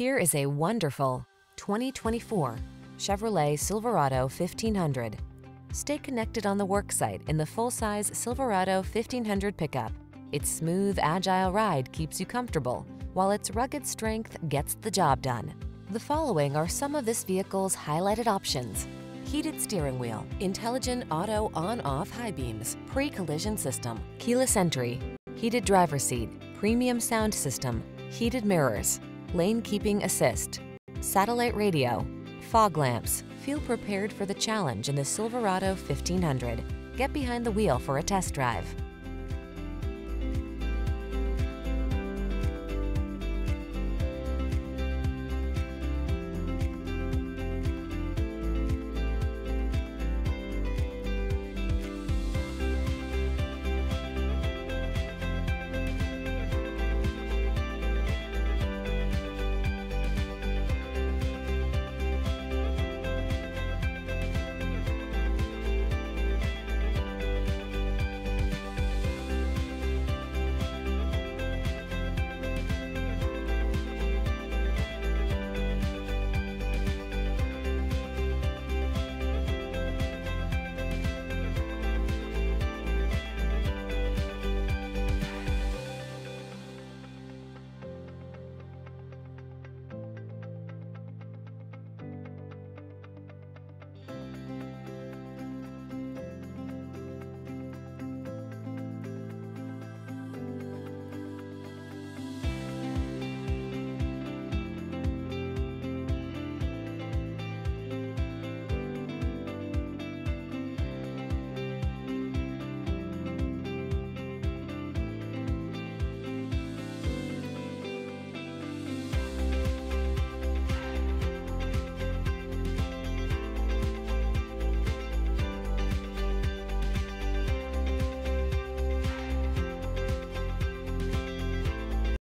Here is a wonderful 2024 Chevrolet Silverado 1500. Stay connected on the worksite in the full-size Silverado 1500 pickup. Its smooth, agile ride keeps you comfortable, while its rugged strength gets the job done. The following are some of this vehicle's highlighted options: heated steering wheel, intelligent auto on-off high beams, pre-collision system, keyless entry, heated driver's seat, premium sound system, heated mirrors, lane keeping assist, satellite radio, fog lamps. Feel prepared for the challenge in the Silverado 1500. Get behind the wheel for a test drive.